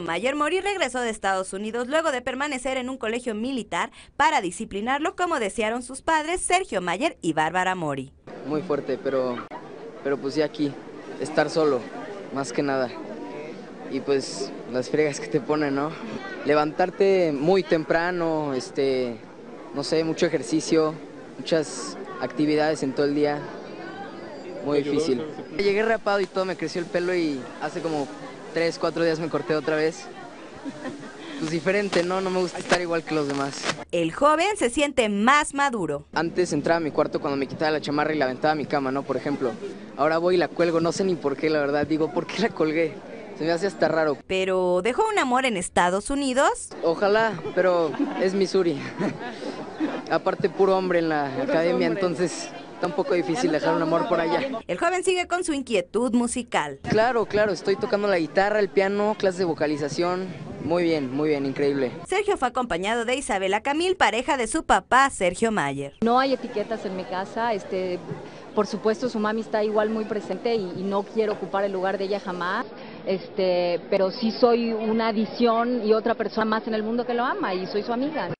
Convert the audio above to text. Sergio Mayer Mori regresó de Estados Unidos luego de permanecer en un colegio militar para disciplinarlo como desearon sus padres Sergio Mayer y Bárbara Mori. Muy fuerte, pero pues ya aquí, estar solo, más que nada. Y pues las friegas que te ponen, ¿no? Levantarte muy temprano, no sé, mucho ejercicio, muchas actividades en todo el día, muy difícil. Llegué rapado y todo, me creció el pelo y hace como 3 o 4 días me corté otra vez. Pues diferente, ¿no? No me gusta estar igual que los demás. El joven se siente más maduro. Antes entraba a mi cuarto cuando me quitaba la chamarra y la aventaba a mi cama, ¿no? Por ejemplo, ahora voy y la cuelgo, no sé ni por qué, la verdad, digo, ¿por qué la colgué? Se me hace hasta raro. Pero dejó un amor en Estados Unidos. Ojalá, pero es Missouri. Aparte, puro hombre en la academia, entonces está un poco difícil dejar un amor por allá. El joven sigue con su inquietud musical. Claro, estoy tocando la guitarra, el piano, clases de vocalización. Muy bien, increíble. Sergio fue acompañado de Isabela Camil, pareja de su papá, Sergio Mayer. No hay etiquetas en mi casa, por supuesto su mami está igual muy presente y no quiero ocupar el lugar de ella jamás. Pero sí soy una adición y otra persona más en el mundo que lo ama y soy su amiga.